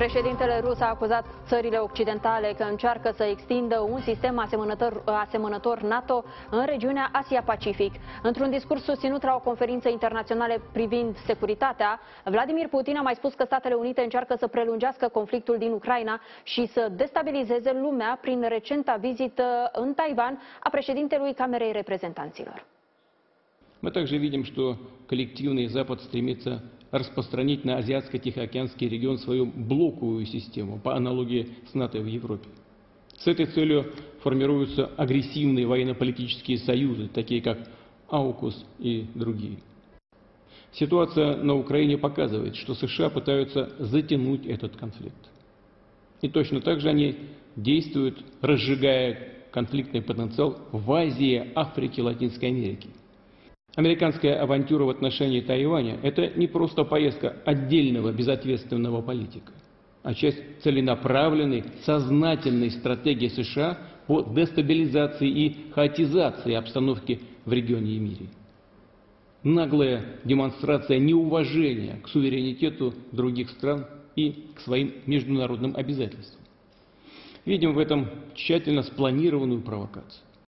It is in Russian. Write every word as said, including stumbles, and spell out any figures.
Președintele rus a acuzat țările occidentale că încearcă să extindă un sistem asemănător, asemănător NATO în regiunea Asia-Pacific. Într-un discurs susținut la o conferință internațională privind securitatea, Vladimir Putin a mai spus că Statele Unite încearcă să prelungească conflictul din Ucraina și să destabilizeze lumea prin recenta vizită în Taiwan a președintelui Camerei Reprezentanților. Мы также видим, что коллективный Запад стремится распространить на Азиатско-Тихоокеанский регион свою блоковую систему, по аналогии с НАТО в Европе. С этой целью формируются агрессивные военно-политические союзы, такие как АУКУС и другие. Ситуация на Украине показывает, что США пытаются затянуть этот конфликт. И точно так же они действуют, разжигая конфликтный потенциал в Азии, Африке, Латинской Америке. Американская авантюра в отношении Тайваня – это не просто поездка отдельного безответственного политика, а часть целенаправленной, сознательной стратегии США по дестабилизации и хаотизации обстановки в регионе и мире. Наглая демонстрация неуважения к суверенитету других стран и к своим международным обязательствам. Видим в этом тщательно спланированную провокацию.